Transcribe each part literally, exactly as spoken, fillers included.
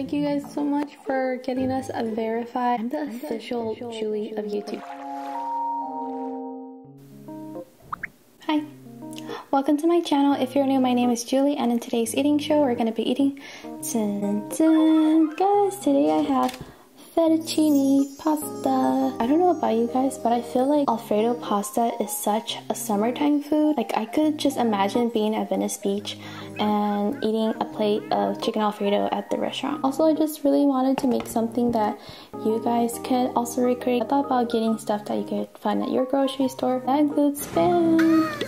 Thank you guys so much for getting us a verified. I'm the official Julie of YouTube. Hi, welcome to my channel. If you're new, my name is Julie, and in today's eating show, we're gonna be eating. Dun, dun. Guys, today I have fettuccine pasta. I don't know about you guys, but I feel like Alfredo pasta is such a summertime food. Like, I could just imagine being at Venice Beach and eating a plate of chicken Alfredo at the restaurant. Also, I just really wanted to make something that you guys could also recreate. I thought about getting stuff that you could find at your grocery store. That includes SPAM.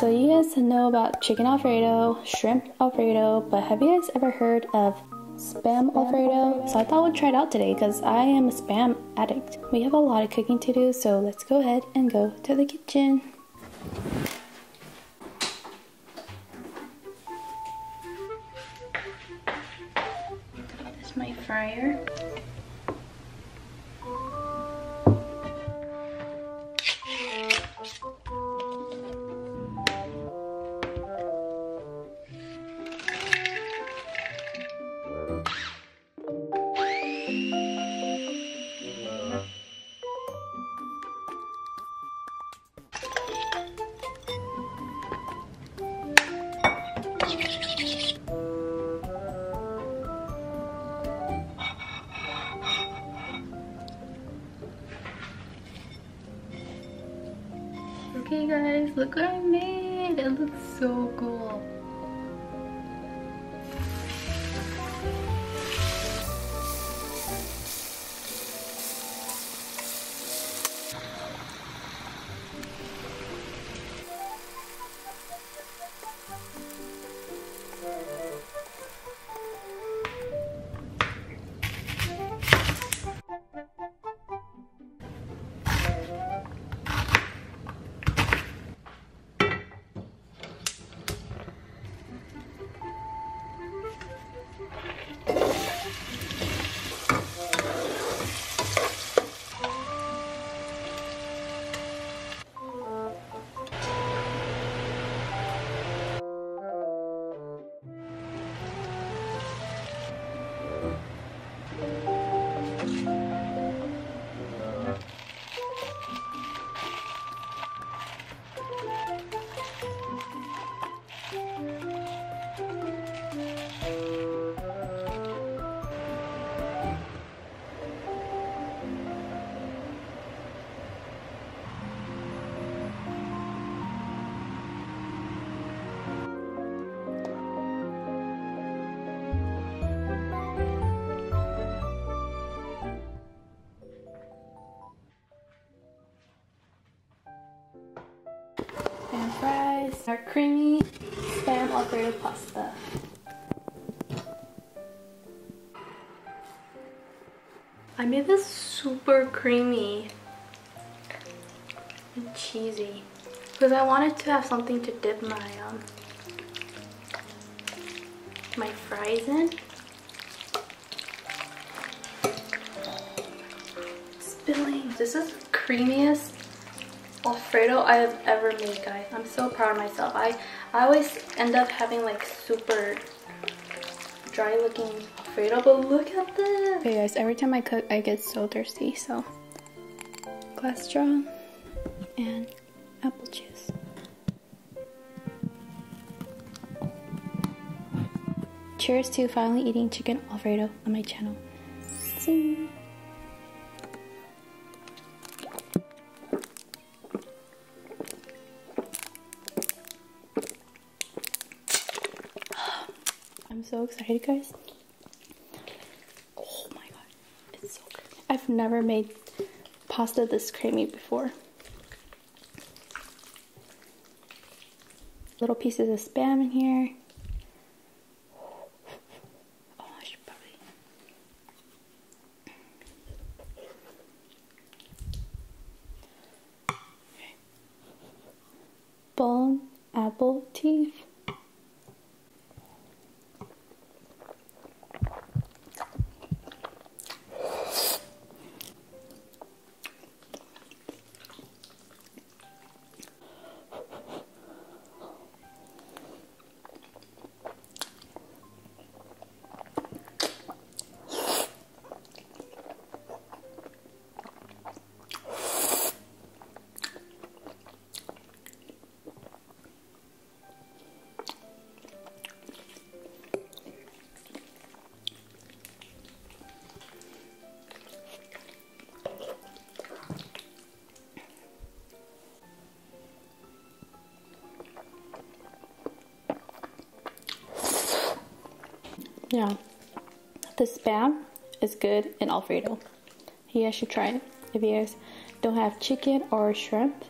So you guys know about chicken Alfredo, shrimp Alfredo, but have you guys ever heard of Spam Alfredo? So I thought we'd try it out today because I am a spam addict. We have a lot of cooking to do, so let's go ahead and go to the kitchen. This is my fryer. Okay guys, look what I made! It looks so cool! Our creamy Spam Alfredo pasta. I made this super creamy and cheesy because I wanted to have something to dip my um, my fries in. Spilling. This is the creamiest Alfredo I have ever made, guys. I'm so proud of myself. I, I always end up having like super dry looking Alfredo, but look at this. Okay guys, every time I cook I get so thirsty, so glass straw and apple juice. Cheers to finally eating chicken Alfredo on my channel. See. I'm so excited, guys. Oh my god, it's so good. I've never made pasta this creamy before. Little pieces of Spam in here. Oh, I should probably. Okay. Bone apple tea. you know, the Spam is good in Alfredo. You guys should try it if you guys don't have chicken or shrimp.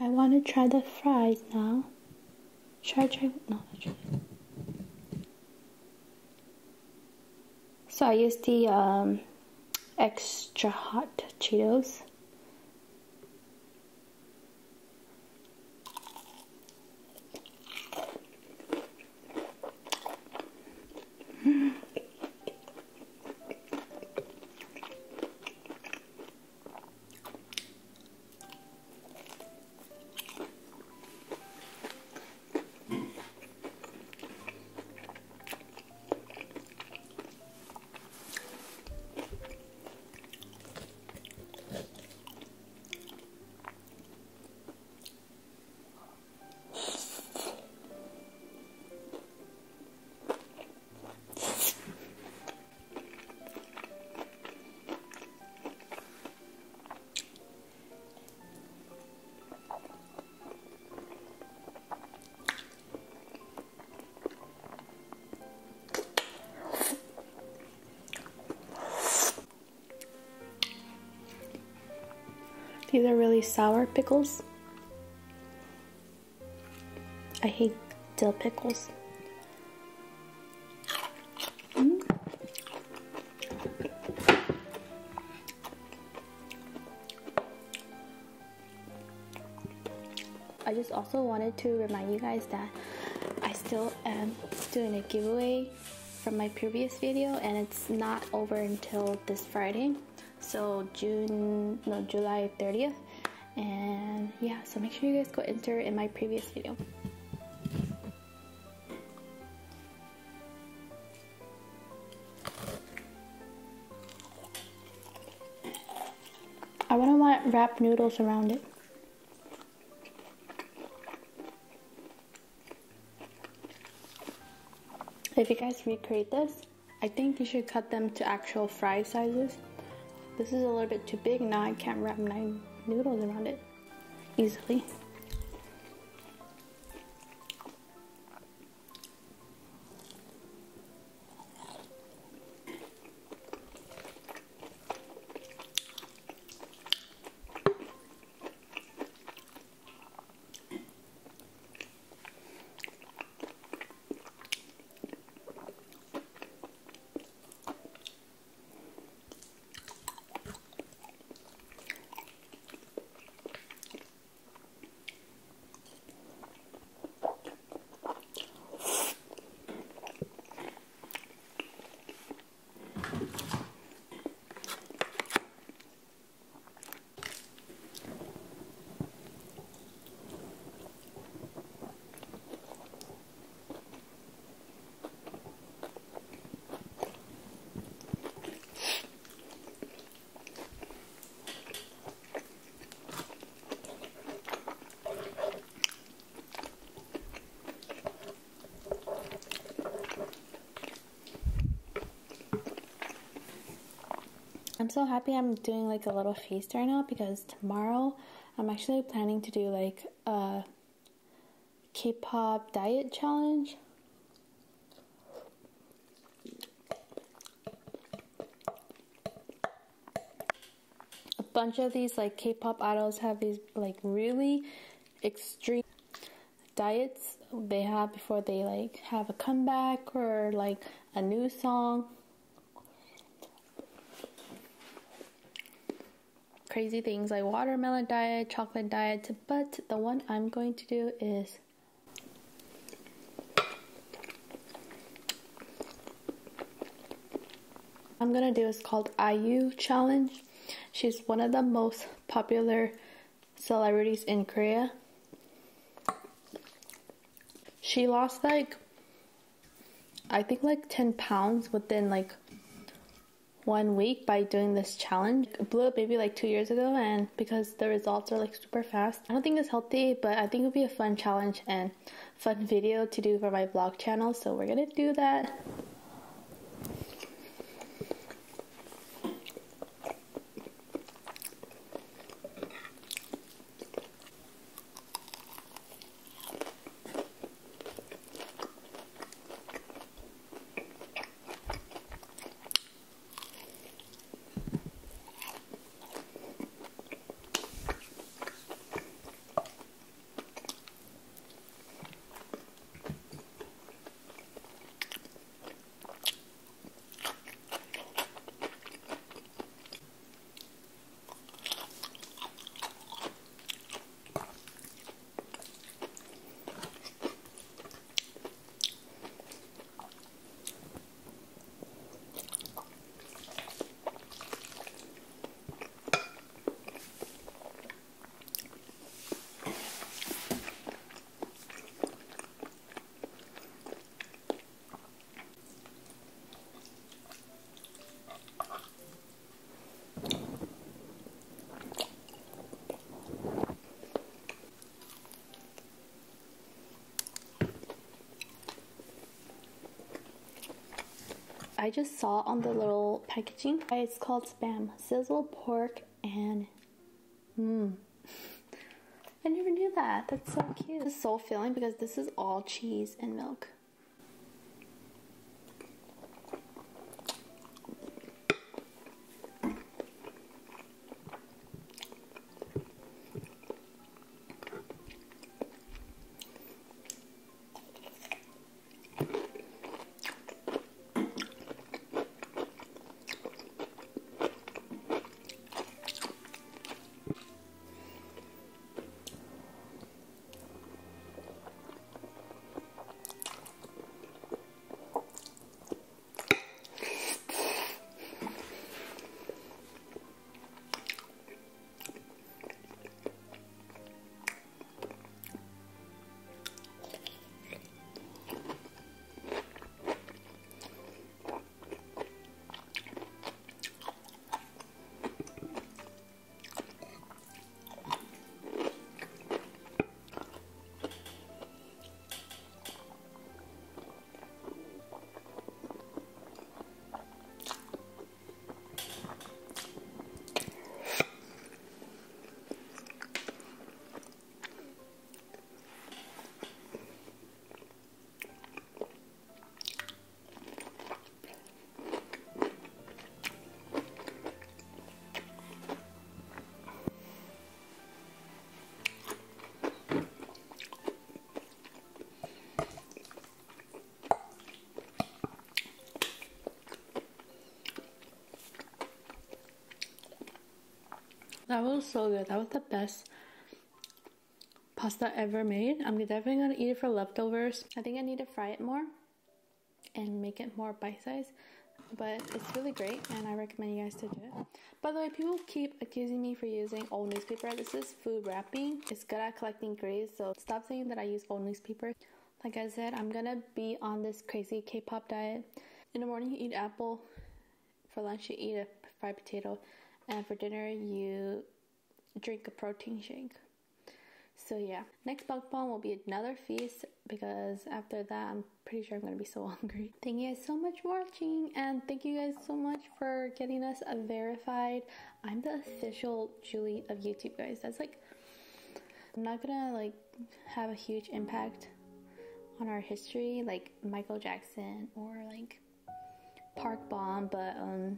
I want to try the fries now. Try, try, no, try. So I used the um, extra hot Cheetos. These are really sour pickles. I hate dill pickles. Mm. I just also wanted to remind you guys that I still am doing a giveaway from my previous video, and it's not over until this Friday. So June, no, July thirtieth, and yeah, so make sure you guys go enter in my previous video. I wouldn't want wrapped noodles around it. If you guys recreate this, I think you should cut them to actual fry sizes. This is a little bit too big now. I can't wrap my noodles around it easily. I'm so happy I'm doing like a little feast right now, because tomorrow I'm actually planning to do like a K-pop diet challenge. A bunch of these like K-pop idols have these like really extreme diets they have before they like have a comeback or like a new song. Crazy things like watermelon diet, chocolate diet, but the one I'm going to do is I'm gonna do is called I U challenge. She's one of the most popular celebrities in Korea. She lost like I think like ten pounds within like one week by doing this challenge. I blew up maybe like two years ago, and because the results are like super fast, I don't think it's healthy, but I think it would be a fun challenge and fun video to do for my vlog channel, so we're gonna do that. I just saw on the little packaging, it's called SPAM, sizzled pork and mmm. I never knew that. That's so cute. This is so filling because this is all cheese and milk. That was so good. That was the best pasta ever made. I'm definitely gonna eat it for leftovers. I think I need to fry it more and make it more bite-sized, but it's really great and I recommend you guys to do it. By the way, people keep accusing me for using old newspaper. This is food wrapping. It's good at collecting grays, so stop saying that I use old newspaper. Like I said, I'm gonna be on this crazy K-pop diet. In the morning you eat apple, for lunch you eat a fried potato, and for dinner, you drink a protein shake. So yeah. Next Park Bom will be another feast, because after that, I'm pretty sure I'm going to be so hungry. Thank you guys so much for watching, and thank you guys so much for getting us verified. I'm the official Julie of YouTube, guys. That's like, I'm not going to like have a huge impact on our history, like Michael Jackson or like Park Bom, but um...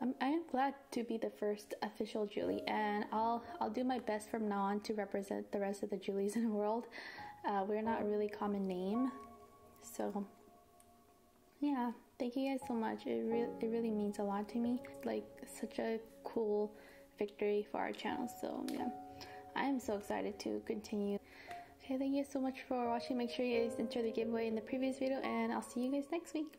I'm, I am glad to be the first official Julie, and I'll I'll do my best from now on to represent the rest of the Julies in the world. Uh, we're not a really common name, so yeah. Thank you guys so much. It really it really means a lot to me. It's like such a cool victory for our channel. So yeah, I am so excited to continue. Okay, thank you guys so much for watching. Make sure you guys enter the giveaway in the previous video, and I'll see you guys next week.